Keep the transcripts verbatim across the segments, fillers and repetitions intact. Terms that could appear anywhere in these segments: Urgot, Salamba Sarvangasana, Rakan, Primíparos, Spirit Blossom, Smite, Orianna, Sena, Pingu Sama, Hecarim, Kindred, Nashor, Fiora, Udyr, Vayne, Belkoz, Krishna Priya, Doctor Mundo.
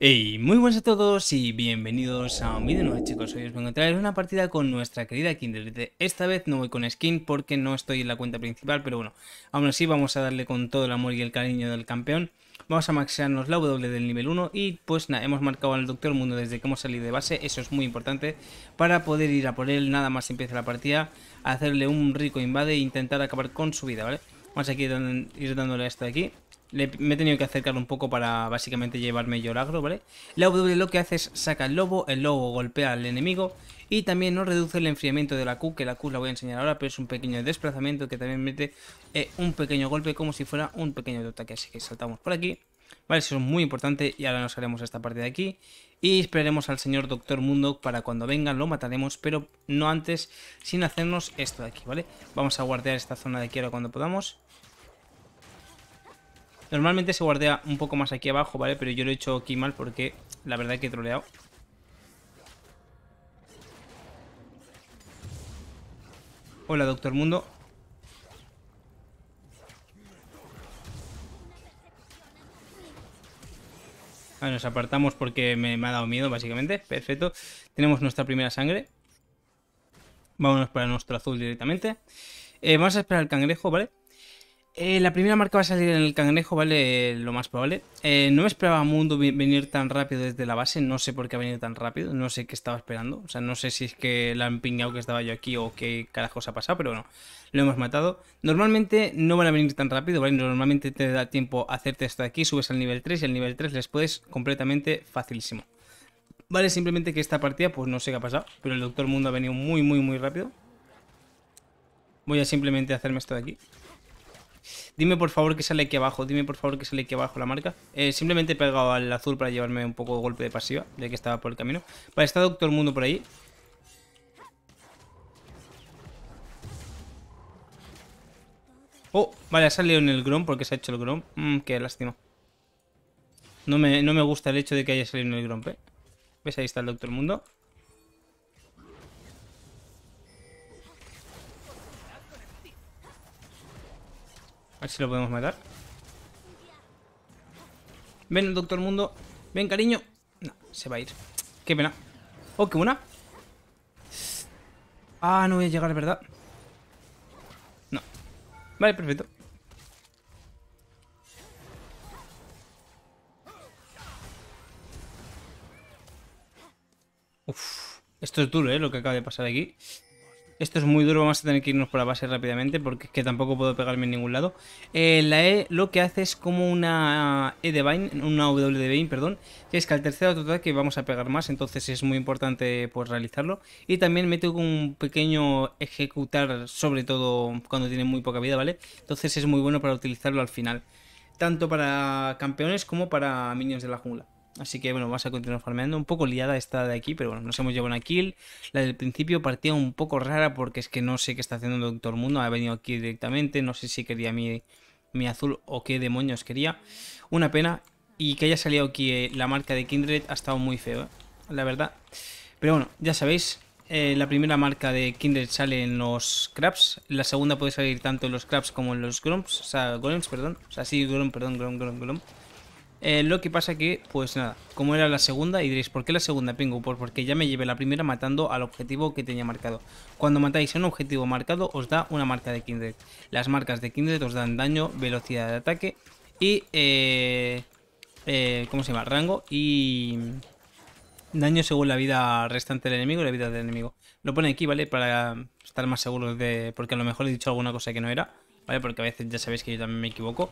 Hey, muy buenas a todos y bienvenidos a un vídeo nuevo, chicos. Hoy os voy a encontrar una partida con nuestra querida Kindred. Esta vez no voy con skin porque no estoy en la cuenta principal, pero bueno, aún así vamos a darle con todo el amor y el cariño del campeón. Vamos a maxearnos la W del nivel uno y pues nada, hemos marcado al Doctor Mundo desde que hemos salido de base. Eso es muy importante para poder ir a por él nada más empieza la partida, hacerle un rico invade e intentar acabar con su vida, ¿vale? Vamos a ir dándole a esto de aquí. Le, me he tenido que acercar un poco para básicamente llevarme yo el agro, ¿vale? La W lo que hace es saca el lobo, el lobo golpea al enemigo y también nos reduce el enfriamiento de la Q, que la Q la voy a enseñar ahora, pero es un pequeño desplazamiento que también mete eh, un pequeño golpe como si fuera un pequeño ataque, así que saltamos por aquí, ¿vale? Eso es muy importante y ahora nos haremos esta parte de aquí y esperaremos al señor Doctor Mundo para cuando venga lo mataremos, pero no antes sin hacernos esto de aquí, ¿vale? Vamos a guardar esta zona de aquí ahora cuando podamos. Normalmente se guardea un poco más aquí abajo, ¿vale? Pero yo lo he hecho aquí mal porque la verdad es que he troleado. Hola, Doctor Mundo. Vale, nos apartamos porque me, me ha dado miedo, básicamente. Perfecto. Tenemos nuestra primera sangre. Vámonos para nuestro azul directamente. Eh, vamos a esperar al cangrejo, ¿vale? Eh, la primera marca va a salir en el cangrejo, ¿vale? Eh, lo más probable. Eh, no me esperaba a Mundo venir tan rápido desde la base. No sé por qué ha venido tan rápido. No sé qué estaba esperando. O sea, no sé si es que la han pingado que estaba yo aquí o qué carajos ha pasado, pero bueno, lo hemos matado. Normalmente no van a venir tan rápido, ¿vale? Normalmente te da tiempo a hacerte esto de aquí. Subes al nivel tres y al nivel tres les puedes completamente facilísimo. Vale, simplemente que esta partida, pues no sé qué ha pasado, pero el Doctor Mundo ha venido muy, muy, muy rápido. Voy a simplemente hacerme esto de aquí. Dime por favor que sale aquí abajo, dime por favor que sale aquí abajo la marca. Eh, simplemente he pegado al azul para llevarme un poco de golpe de pasiva, ya que estaba por el camino. Vale, está Doctor Mundo por ahí. Oh, vale, ha salido en el Grom porque se ha hecho el Grom. Mmm, qué lástima. No me, no me gusta el hecho de que haya salido en el Grom, ¿eh? ¿Ves? Ahí está el Doctor Mundo. A ver si lo podemos matar. Ven, Doctor Mundo. Ven, cariño. No, se va a ir. Qué pena. Oh, qué buena. Ah, no voy a llegar, ¿verdad? No. Vale, perfecto. Uf. Esto es duro, ¿eh? Lo que acaba de pasar aquí. Esto es muy duro, vamos a tener que irnos por la base rápidamente porque es que tampoco puedo pegarme en ningún lado. Eh, la E lo que hace es como una E de Vayne, una W de Vayne, perdón, que es que al tercer autoataque vamos a pegar más, entonces es muy importante pues realizarlo. Y también meto un pequeño ejecutar, sobre todo cuando tiene muy poca vida, ¿vale? Entonces es muy bueno para utilizarlo al final, tanto para campeones como para minions de la jungla. Así que bueno, vamos a continuar farmeando. Un poco liada esta de aquí, pero bueno, nos hemos llevado una kill. La del principio partía un poco rara porque es que no sé qué está haciendo el Doctor Mundo. Ha venido aquí directamente, no sé si quería mi, mi azul o qué demonios quería. Una pena. Y que haya salido aquí eh, la marca de Kindred ha estado muy feo, ¿eh? La verdad. Pero bueno, ya sabéis, eh, la primera marca de Kindred sale en los Crabs. La segunda puede salir tanto en los Crabs como en los Groms. O sea, Golems, perdón. O sea, sí, Grom, perdón, Grom, Grom, Grom. Eh, lo que pasa que, pues nada, como era la segunda, y diréis, ¿por qué la segunda, Pingu? Pues porque ya me llevé la primera matando al objetivo que tenía marcado. Cuando matáis a un objetivo marcado, os da una marca de Kindred. Las marcas de Kindred os dan daño, velocidad de ataque y, eh, eh, ¿cómo se llama? Rango y daño según la vida restante del enemigo y la vida del enemigo. Lo pone aquí, ¿vale? Para estar más seguros de... porque a lo mejor he dicho alguna cosa que no era. ¿Vale? Porque a veces ya sabéis que yo también me equivoco.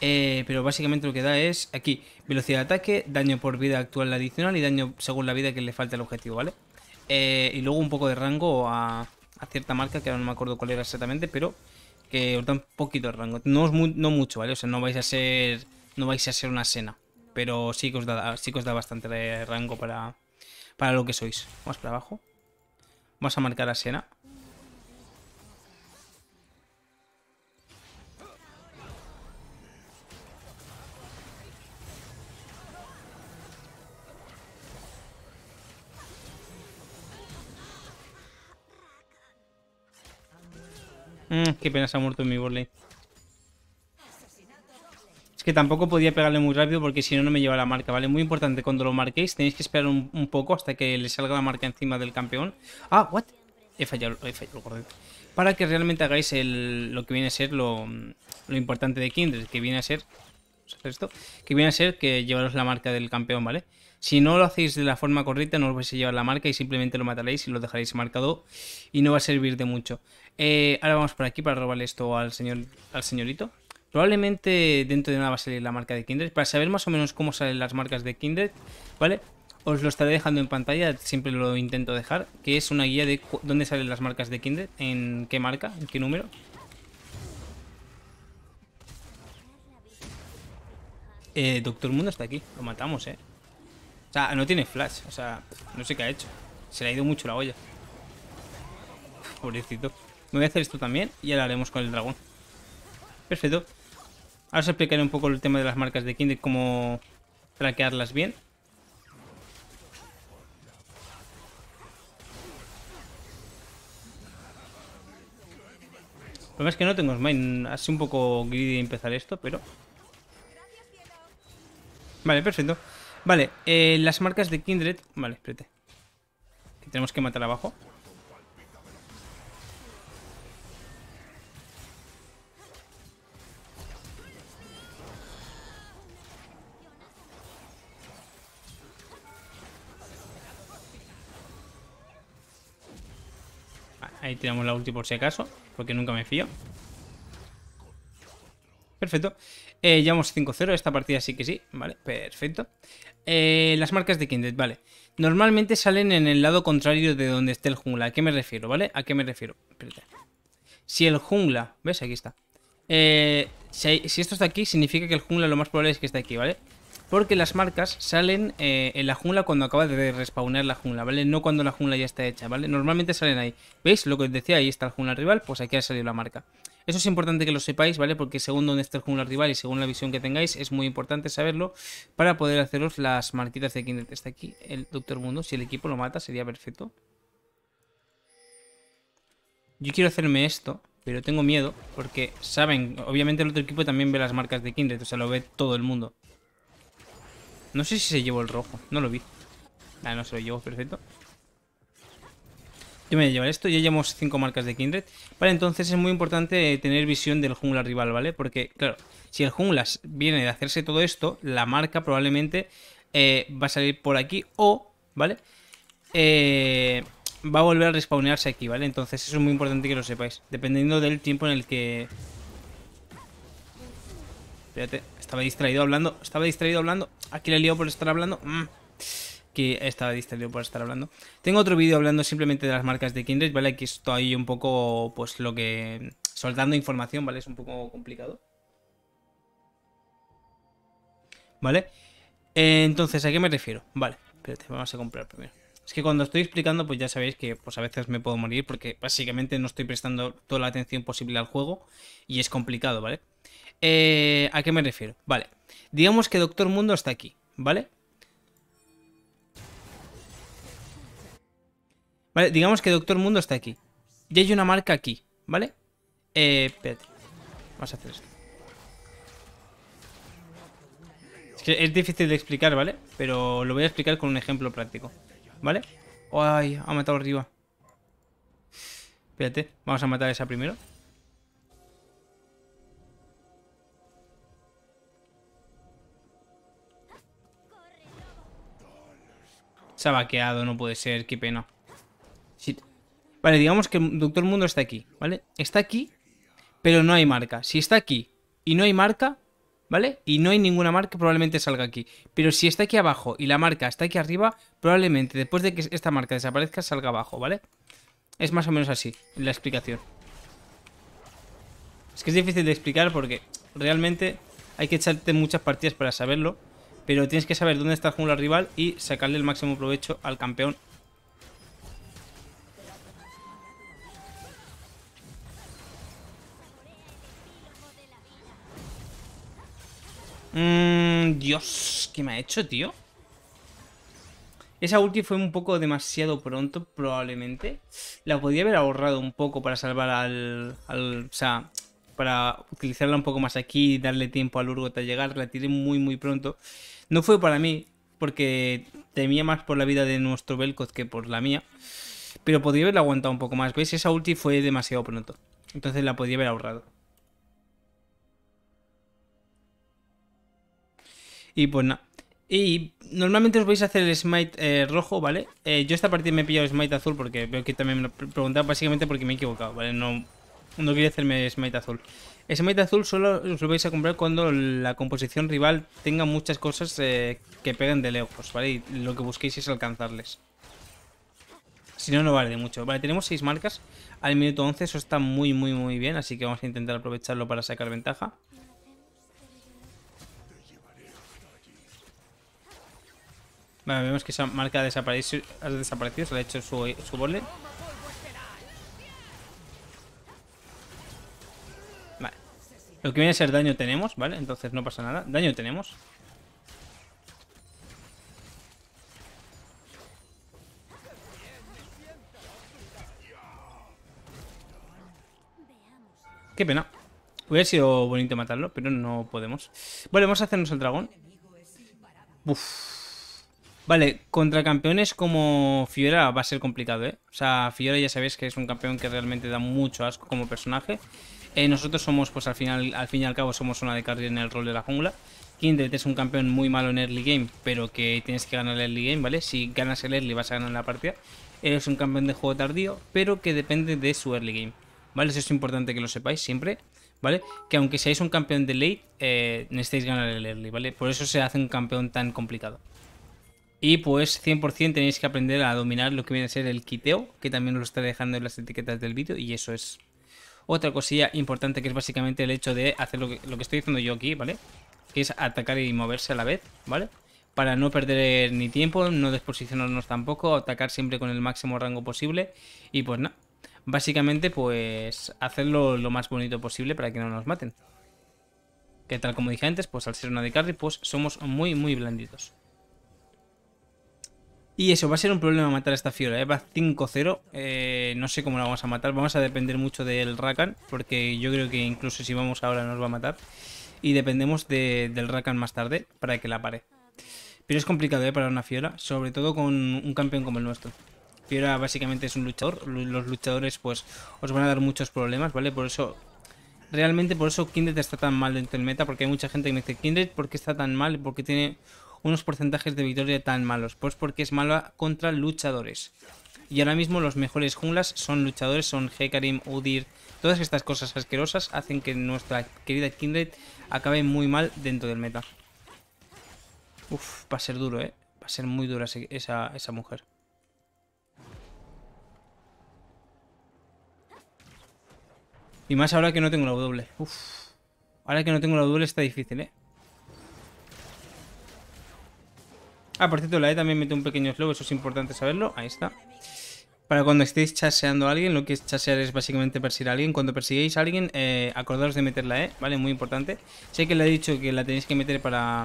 Eh, pero básicamente lo que da es aquí, velocidad de ataque, daño por vida actual adicional y daño según la vida que le falta al objetivo, ¿vale? Eh, y luego un poco de rango a, a cierta marca, que ahora no me acuerdo cuál era exactamente, pero que os da un poquito de rango. No, es muy, no mucho, ¿vale? O sea, no vais a ser, no vais a ser una Sena, pero sí que os da, sí que os da bastante rango para, para lo que sois. Vamos para abajo. Vamos a marcar a Sena. Mm, qué pena se ha muerto en mi botlane. Es que tampoco podía pegarle muy rápido porque si no, no me lleva la marca, ¿vale? Muy importante, cuando lo marquéis tenéis que esperar un, un poco hasta que le salga la marca encima del campeón. Ah, what? He fallado, he fallado, gordete. Para que realmente hagáis el, lo que viene a ser lo, lo importante de Kindred, que viene a ser... Vamos a hacer esto. Que viene a ser que llevaros la marca del campeón, ¿vale? Si no lo hacéis de la forma correcta, no os vais a llevar la marca y simplemente lo mataréis y lo dejaréis marcado y no va a servir de mucho. Eh, ahora vamos por aquí para robarle esto al señor, al señorito. Probablemente dentro de nada va a salir la marca de Kindred. Para saber más o menos cómo salen las marcas de Kindred, ¿vale? Os lo estaré dejando en pantalla, siempre lo intento dejar, que es una guía de dónde salen las marcas de Kindred, en qué marca, en qué número. Eh, Doctor Mundo está aquí, lo matamos, eh. O sea, no tiene flash, o sea, no sé qué ha hecho. Se le ha ido mucho la olla. Pobrecito. Me voy a hacer esto también y ahora haremos con el dragón. Perfecto. Ahora os explicaré un poco el tema de las marcas de Kindred, cómo traquearlas bien. El problema es que no tengo smite, hace un poco greedy empezar esto, pero... Vale, perfecto. Vale, eh, las marcas de Kindred... Vale, espérate. Que tenemos que matar abajo. Vale, ahí tiramos la ulti por si acaso. Porque nunca me fío. Perfecto. Eh, llevamos cinco cero. Esta partida sí que sí. Vale, perfecto. Eh, las marcas de Kindred, vale. Normalmente salen en el lado contrario de donde esté el jungla. ¿A qué me refiero, vale? ¿A qué me refiero? Espérate. Si el jungla... ¿Ves? Aquí está. Eh, si, hay, si esto está aquí, significa que el jungla lo más probable es que esté aquí, ¿vale? Porque las marcas salen eh, en la jungla cuando acaba de respawnar la jungla, ¿vale? No cuando la jungla ya está hecha, ¿vale? Normalmente salen ahí. ¿Veis? Lo que os decía, ahí está el jungla rival, pues aquí ha salido la marca. Eso es importante que lo sepáis, ¿vale? Porque según donde esté el jungla rival y según la visión que tengáis, es muy importante saberlo para poder haceros las marquitas de Kindred. Está aquí el Doctor Mundo. Si el equipo lo mata, sería perfecto. Yo quiero hacerme esto, pero tengo miedo porque, ¿saben? Obviamente el otro equipo también ve las marcas de Kindred, o sea, lo ve todo el mundo. No sé si se llevó el rojo, no lo vi. Ah, no se lo llevó, perfecto. Yo me voy a llevar esto, ya llevamos cinco marcas de Kindred. Vale, entonces es muy importante tener visión del jungla rival, ¿vale? Porque, claro, si el jungla viene de hacerse todo esto, la marca probablemente eh, va a salir por aquí o, ¿vale? Eh, va a volver a respawnearse aquí, ¿vale? Entonces eso es muy importante que lo sepáis, dependiendo del tiempo en el que... Espérate, estaba distraído hablando, estaba distraído hablando. Aquí le he liado por estar hablando. Mm. Que estaba distraído por estar hablando. Tengo otro vídeo hablando simplemente de las marcas de Kindred, ¿vale? Aquí estoy un poco, pues lo que... soltando información, ¿vale? Es un poco complicado. ¿Vale? Eh, entonces, ¿a qué me refiero? Vale, espérate, vamos a comprar primero. Es que cuando estoy explicando, pues ya sabéis que pues a veces me puedo morir porque básicamente no estoy prestando toda la atención posible al juego y es complicado, ¿vale? Eh, ¿A qué me refiero? Vale, digamos que Doctor Mundo está aquí, ¿vale? Vale, digamos que Doctor Mundo está aquí. Y hay una marca aquí, ¿vale? Eh, espérate, vamos a hacer esto. Es que es difícil de explicar, ¿vale? Pero lo voy a explicar con un ejemplo práctico. ¿Vale? ¡Ay! Ha matado arriba. Espérate, vamos a matar a esa primero. Se ha vaqueado, no puede ser, qué pena. Shit. Vale, digamos que el Doctor Mundo está aquí, ¿vale? Está aquí, pero no hay marca. Si está aquí y no hay marca, ¿vale? Y no hay ninguna marca, probablemente salga aquí. Pero si está aquí abajo y la marca está aquí arriba, probablemente después de que esta marca desaparezca salga abajo, ¿vale? Es más o menos así la explicación. Es que es difícil de explicar porque realmente hay que echarte muchas partidas para saberlo, pero tienes que saber dónde está el jungla rival y sacarle el máximo provecho al campeón. Mmm, Dios, ¿qué me ha hecho, tío? Esa ulti fue un poco demasiado pronto, probablemente. La podía haber ahorrado un poco para salvar al... al o sea, para utilizarla un poco más aquí y darle tiempo al Urgot a llegar. La tiré muy muy pronto. No fue para mí, porque temía más por la vida de nuestro Belkoz que por la mía. Pero podría haberla aguantado un poco más. ¿Veis? Esa ulti fue demasiado pronto. Entonces la podría haber ahorrado. Y pues nada. Y normalmente os vais a hacer el smite eh, rojo, ¿vale? Eh, yo esta partida me he pillado el smite azul porque veo que también me lo preguntaba, básicamente porque me he equivocado, ¿vale? No, no quería hacerme smite azul. El smite azul solo os lo vais a comprar cuando la composición rival tenga muchas cosas eh, que peguen de lejos, ¿vale? Y lo que busquéis es alcanzarles. Si no, no vale de mucho. Vale, tenemos seis marcas. Al minuto once eso está muy, muy, muy bien, así que vamos a intentar aprovecharlo para sacar ventaja. Vale, vemos que esa marca ha desaparecido, ha desaparecido se la ha hecho su, su bolet. Vale. Lo que viene a ser daño tenemos, ¿vale? Entonces no pasa nada. Daño tenemos. Qué pena. Hubiera sido bonito matarlo, pero no podemos. Vale, vamos a hacernos el dragón. Uff. Vale, contra campeones como Fiora va a ser complicado, ¿eh? O sea, Fiora ya sabéis que es un campeón que realmente da mucho asco como personaje. Eh, nosotros somos, pues al final, al fin y al cabo, somos una de carry en el rol de la jungla. Kindred es un campeón muy malo en early game, pero que tienes que ganar el early game, ¿vale? Si ganas el early vas a ganar la partida. Es un campeón de juego tardío, pero que depende de su early game, ¿vale? Eso es importante que lo sepáis siempre, ¿vale? Que aunque seáis un campeón de late, eh, necesitáis ganar el early, ¿vale? Por eso se hace un campeón tan complicado. Y pues cien por cien tenéis que aprender a dominar lo que viene a ser el quiteo, que también os lo estaré dejando en las etiquetas del vídeo. Y eso es otra cosilla importante, que es básicamente el hecho de hacer lo que, lo que estoy haciendo yo aquí, ¿vale? Que es atacar y moverse a la vez, ¿vale? Para no perder ni tiempo, no desposicionarnos tampoco, atacar siempre con el máximo rango posible. Y pues nada, básicamente pues hacerlo lo más bonito posible para que no nos maten. Que tal como dije antes, pues al ser una de carry, pues somos muy muy blanditos. Y eso, va a ser un problema matar a esta Fiora, ¿eh? Va cinco cero, eh, no sé cómo la vamos a matar, vamos a depender mucho del Rakan, porque yo creo que incluso si vamos ahora nos va a matar, y dependemos de, del Rakan más tarde para que la pare. Pero es complicado, ¿eh? Para una Fiora, sobre todo con un campeón como el nuestro. Fiora básicamente es un luchador, los luchadores pues os van a dar muchos problemas, ¿vale? Por eso, realmente por eso Kindred está tan mal dentro del meta, porque hay mucha gente que me dice, Kindred, ¿por qué está tan mal? ¿Por qué tiene unos porcentajes de victoria tan malos? Pues porque es mala contra luchadores. Y ahora mismo los mejores junglas son luchadores, son Hecarim, Udyr. Todas estas cosas asquerosas hacen que nuestra querida Kindred acabe muy mal dentro del meta. Uf, va a ser duro, eh. Va a ser muy dura esa, esa mujer. Y más ahora que no tengo la W. Uf. Ahora que no tengo la W está difícil, eh. Ah, por cierto, la E también mete un pequeño slow, eso es importante saberlo. Ahí está. Para cuando estéis chaseando a alguien, lo que es chasear es básicamente perseguir a alguien. Cuando persiguéis a alguien, eh, acordaros de meter la E, ¿vale? Muy importante. Sé que le he dicho que la tenéis que meter para,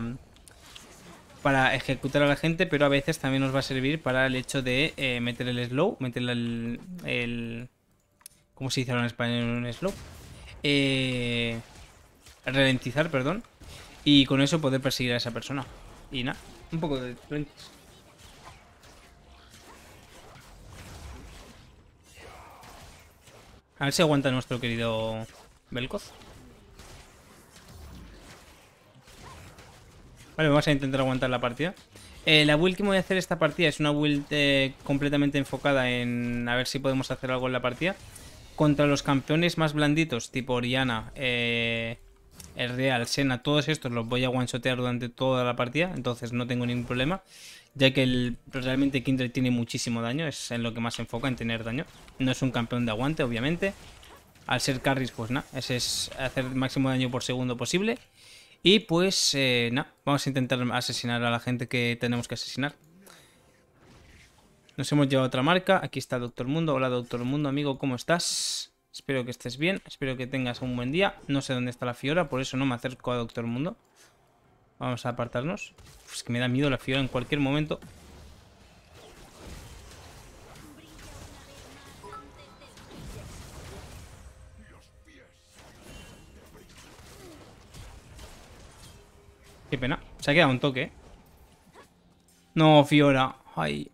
para ejecutar a la gente, pero a veces también os va a servir para el hecho de eh, meter el slow, meter el, el... ¿Cómo se dice ahora en español un slow? Eh, ralentizar, perdón. Y con eso poder perseguir a esa persona. Y nada. Un poco de trenches. A ver si aguanta nuestro querido Belkoz. Vale, vamos a intentar aguantar la partida. Eh, la build que me voy a hacer esta partida es una build eh, completamente enfocada en a ver si podemos hacer algo en la partida. Contra los campeones más blanditos, tipo Orianna, eh... el Real, Sena, todos estos los voy a one-shotear durante toda la partida, entonces no tengo ningún problema, ya que el, realmente Kindred tiene muchísimo daño, es en lo que más se enfoca, en tener daño. No es un campeón de aguante, obviamente. Al ser carries, pues nada, ese es hacer el máximo daño por segundo posible. Y pues eh, nada, vamos a intentar asesinar a la gente que tenemos que asesinar. Nos hemos llevado a otra marca, aquí está Doctor Mundo. Hola Doctor Mundo, amigo, ¿cómo estás? Espero que estés bien, espero que tengas un buen día. No sé dónde está la Fiora, por eso no me acerco a Doctor Mundo. Vamos a apartarnos. Uf, es que me da miedo la Fiora en cualquier momento. Qué pena. Se ha quedado un toque. No, Fiora. Ay.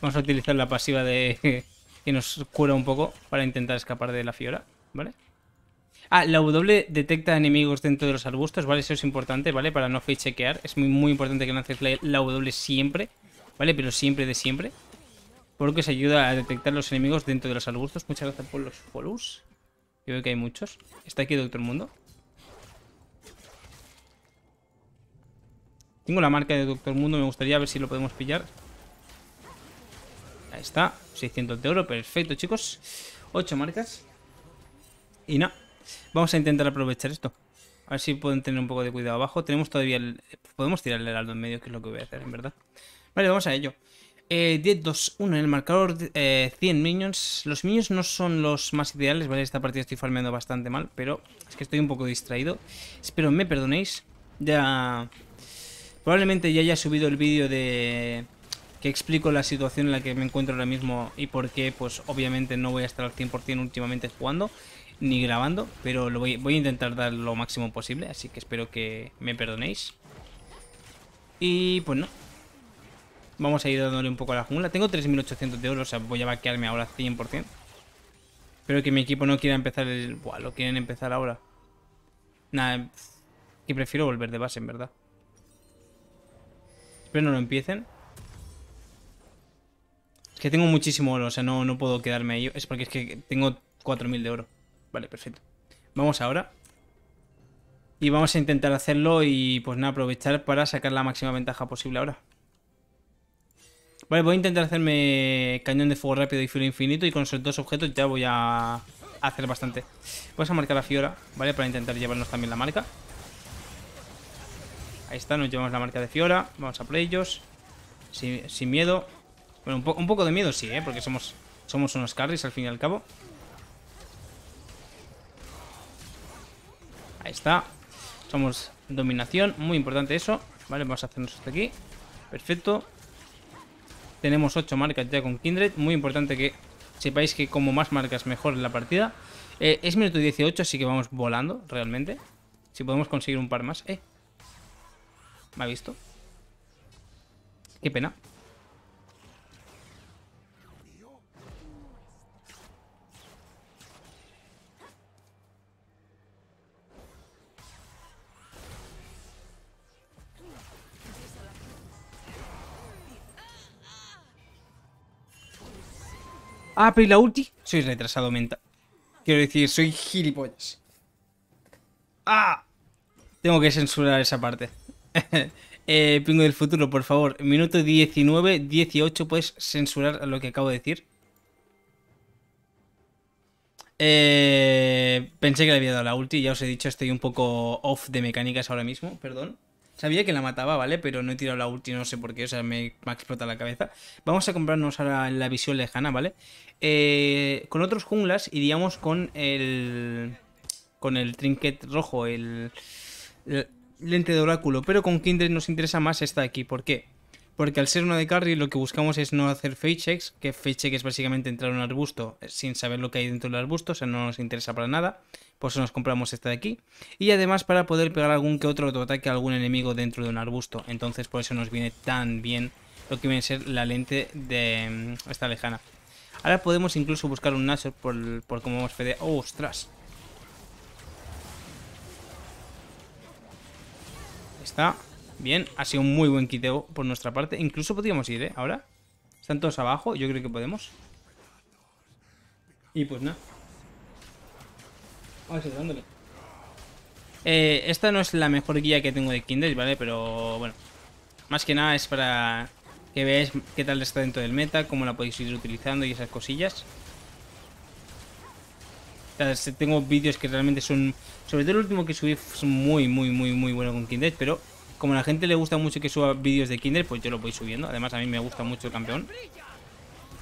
Vamos a utilizar la pasiva de que nos cura un poco para intentar escapar de la Fiora, ¿vale? Ah, la W detecta enemigos dentro de los arbustos, ¿vale? Eso es importante, ¿vale? Para no fakechequear. Es muy, muy importante que lances la, la W siempre, ¿vale? Pero siempre de siempre. Porque se ayuda a detectar los enemigos dentro de los arbustos. Muchas gracias por los follows. Yo veo que hay muchos. Está aquí Doctor Mundo. Tengo la marca de Doctor Mundo, me gustaría ver si lo podemos pillar. Ahí está, seiscientos de oro, perfecto chicos. ocho marcas. Y nada, vamos a intentar aprovechar esto. A ver si pueden tener un poco de cuidado abajo. Tenemos todavía el... Podemos tirar el heraldo en medio, que es lo que voy a hacer, en verdad. Vale, vamos a ello. Eh, diez, dos, uno en el marcador, eh, cien minions. Los minions no son los más ideales, ¿vale? Esta partida estoy farmeando bastante mal, pero es que estoy un poco distraído. Espero me perdonéis. Ya... Probablemente ya haya subido el vídeo de... que explico la situación en la que me encuentro ahora mismo y por qué, pues obviamente no voy a estar al cien por cien últimamente jugando ni grabando, pero lo voy, voy a intentar dar lo máximo posible, así que espero que me perdonéis. Y pues no, vamos a ir dándole un poco a la jungla. Tengo tres mil ochocientos de oro, o sea, voy a vaquearme ahora cien por cien. Pero que mi equipo no quiera empezar el... Buah, lo quieren empezar ahora. Nada, que prefiero volver de base, en verdad. Espero no lo empiecen. Que tengo muchísimo oro, o sea, no, no puedo quedarme ahí. Es porque es que tengo cuatro mil de oro. Vale, perfecto. Vamos ahora. Y vamos a intentar hacerlo y pues nada, aprovechar para sacar la máxima ventaja posible ahora. Vale, voy a intentar hacerme cañón de fuego rápido y filo infinito. Y con esos dos objetos ya voy a hacer bastante. Vamos a marcar a Fiora, ¿vale? Para intentar llevarnos también la marca. Ahí está, nos llevamos la marca de Fiora. Vamos a por ellos. Sin, sin miedo. Bueno, un, po un poco de miedo sí, ¿eh? Porque somos, somos unos carries al fin y al cabo. Ahí está. Somos dominación, muy importante eso. Vale, vamos a hacernos hasta aquí. Perfecto. Tenemos ocho marcas ya con Kindred. Muy importante que sepáis que como más marcas mejor en la partida. Eh, es minuto dieciocho, así que vamos volando realmente. Si podemos conseguir un par más. Eh. ¿Me ha visto? Qué pena. Ah, pero ¿y la ulti? Soy retrasado mental. Quiero decir, soy gilipollas. ¡Ah! Tengo que censurar esa parte. eh, Pingo del futuro, por favor. Minuto diecinueve, dieciocho, puedes censurar lo que acabo de decir. Eh, pensé que le había dado la ulti. Ya os he dicho, estoy un poco off de mecánicas ahora mismo, perdón. Sabía que la mataba, ¿vale? Pero no he tirado la ulti, no sé por qué, o sea, me, me ha explotado la cabeza. Vamos a comprarnos ahora la visión lejana, ¿vale? Eh, con otros junglas iríamos con el... Con el trinket rojo, el, el lente de oráculo. Pero con Kindred nos interesa más esta de aquí, ¿por qué? Porque al ser una de carry lo que buscamos es no hacer fake checks, que fake check es básicamente entrar a un arbusto sin saber lo que hay dentro del arbusto, o sea, no nos interesa para nada. Por eso nos compramos esta de aquí. Y además para poder pegar algún que otro autoataque a algún enemigo dentro de un arbusto. Entonces por eso nos viene tan bien lo que viene a ser la lente de esta lejana. Ahora podemos incluso buscar un Nashor por, por cómo hemos fede... ¡Oh, ostras! Ahí está. Bien, ha sido un muy buen quiteo por nuestra parte. Incluso podríamos ir, ¿eh? Ahora. Están todos abajo, yo creo que podemos. Y pues nada. Vamos a ir dándole. Eh, esta no es la mejor guía que tengo de Kindred, ¿vale? Pero bueno. Más que nada es para que veáis qué tal está dentro del meta, cómo la podéis ir utilizando y esas cosillas. Tengo vídeos que realmente son... Sobre todo el último que subí fue muy, muy, muy, muy bueno con Kindred, pero... Como a la gente le gusta mucho que suba vídeos de Kindred, pues yo lo voy subiendo. Además, a mí me gusta mucho el campeón.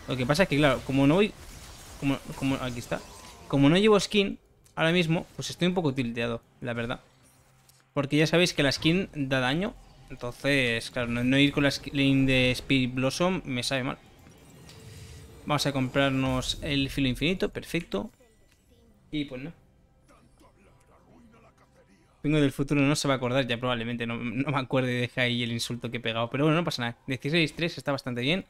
Lo que pasa es que, claro, como no voy... Como, como, aquí está. Como no llevo skin, ahora mismo, pues estoy un poco tilteado, la verdad. Porque ya sabéis que la skin da daño. Entonces, claro, no, no ir con la skin de Spirit Blossom me sabe mal. Vamos a comprarnos el filo infinito, perfecto. Y pues no. Vengo del futuro, no se va a acordar ya probablemente. No, no me acuerde y deja ahí el insulto que he pegado. Pero bueno, no pasa nada. dieciséis tres está bastante bien.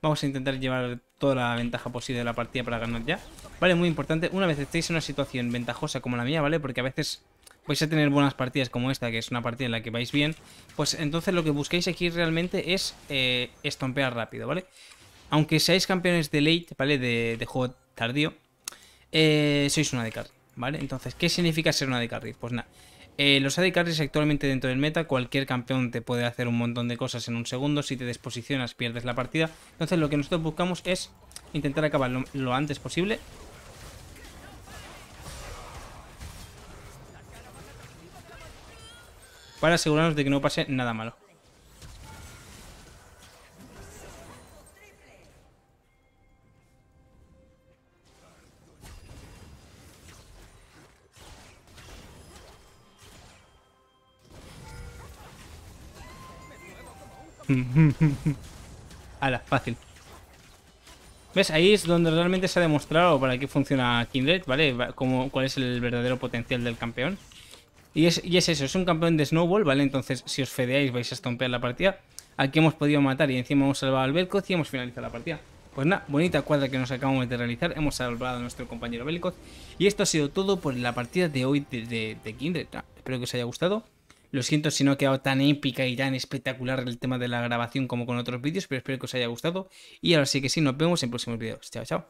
Vamos a intentar llevar toda la ventaja posible de la partida para ganar ya. Vale, muy importante. Una vez estéis en una situación ventajosa como la mía, ¿vale? Porque a veces vais a tener buenas partidas como esta, que es una partida en la que vais bien. Pues entonces lo que busquéis aquí realmente es eh, estompear rápido, ¿vale? Aunque seáis campeones de late, ¿vale? De, de juego tardío, eh, sois una de carry, ¿vale? Entonces, ¿qué significa ser una de carry? Pues nada. Eh, los A D Carries actualmente dentro del meta, cualquier campeón te puede hacer un montón de cosas en un segundo. Si te desposicionas, pierdes la partida. Entonces lo que nosotros buscamos es intentar acabar lo, lo antes posible. Para asegurarnos de que no pase nada malo. Ala, fácil. ¿Ves? Ahí es donde realmente se ha demostrado para qué funciona Kindred, ¿vale? Como, cuál es el verdadero potencial del campeón. Y es, y es eso, es un campeón de snowball, ¿vale? Entonces, si os fedeáis, vais a estompear la partida. Aquí hemos podido matar y encima hemos salvado al Belkoz y hemos finalizado la partida. Pues nada, bonita cuadra que nos acabamos de realizar. Hemos salvado a nuestro compañero Belkoz. Y esto ha sido todo por la partida de hoy de, de, de Kindred. Nah, espero que os haya gustado. Lo siento si no ha quedado tan épica y tan espectacular el tema de la grabación como con otros vídeos, pero espero que os haya gustado. Y ahora sí que sí, nos vemos en próximos vídeos. Chao, chao.